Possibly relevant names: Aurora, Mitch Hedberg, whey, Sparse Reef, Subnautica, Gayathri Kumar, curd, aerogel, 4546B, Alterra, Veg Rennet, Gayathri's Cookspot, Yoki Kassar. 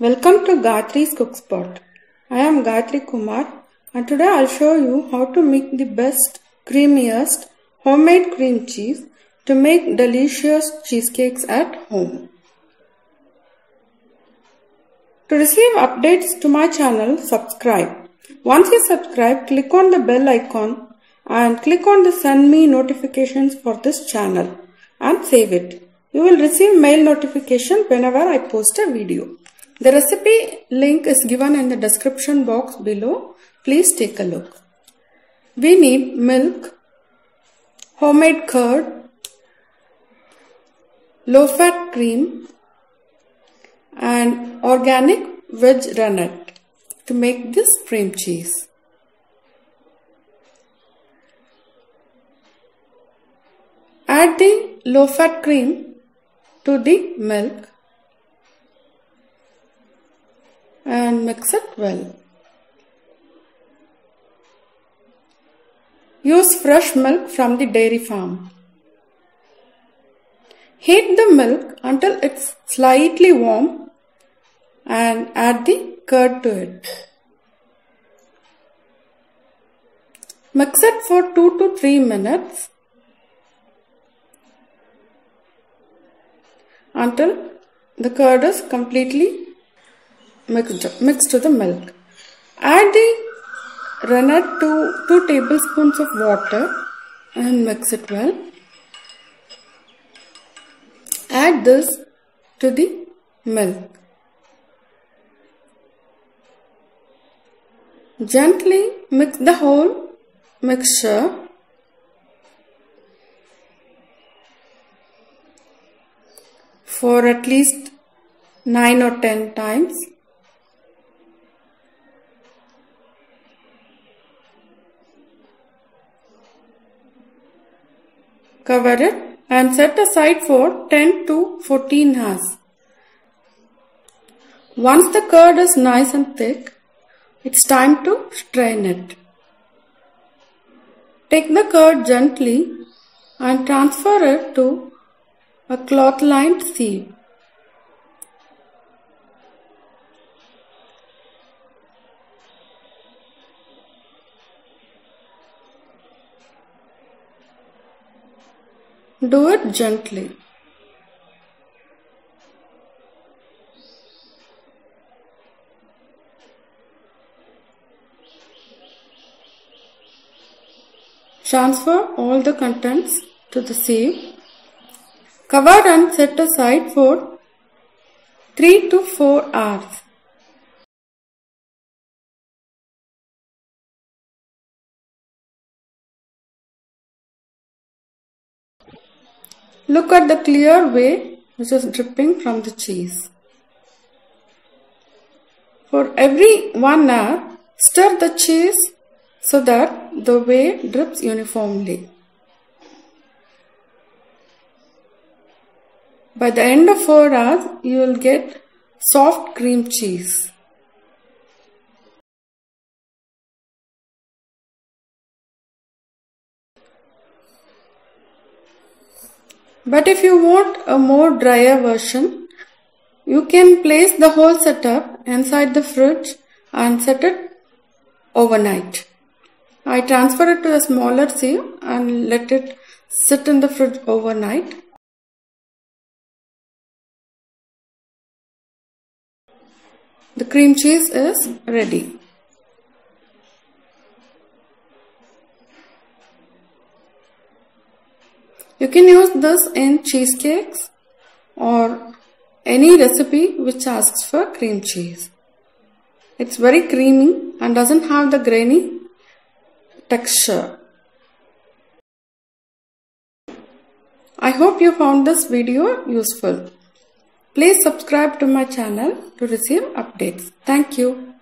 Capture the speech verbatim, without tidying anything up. Welcome to Gayathri's Cookspot. I am Gayathri Kumar and today I will show you how to make the best, creamiest homemade cream cheese to make delicious cheesecakes at home. To receive updates to my channel, subscribe. Once you subscribe, click on the bell icon and click on the send me notifications for this channel and save it. You will receive mail notification whenever I post a video. The recipe link is given in the description box below. Please take a look. We need milk, homemade curd, low-fat cream and organic veg rennet to make this cream cheese. Add the low-fat cream to the milk and mix it well. Use fresh milk from the dairy farm. Heat the milk until it's slightly warm and add the curd to it. Mix it for two to three minutes until the curd is completely Mixed, mixed to the milk. Add the rennet to two tablespoons of water and mix it well. Add this to the milk. Gently mix the whole mixture for at least nine or ten times. Cover it and set aside for ten to fourteen hours. Once the curd is nice and thick, it's time to strain it. Take the curd gently and transfer it to a cloth-lined sieve. Do it gently. Transfer all the contents to the sieve. Cover and set aside for three to four hours. Look at the clear whey which is dripping from the cheese. For every one hour, stir the cheese so that the whey drips uniformly. By the end of four hours, you will get soft cream cheese. But if you want a more drier version, you can place the whole setup inside the fridge and set it overnight. I transfer it to a smaller sieve and let it sit in the fridge overnight. The cream cheese is ready. You can use this in cheesecakes or any recipe which asks for cream cheese. It's very creamy and doesn't have the grainy texture. I hope you found this video useful. Please subscribe to my channel to receive updates. Thank you.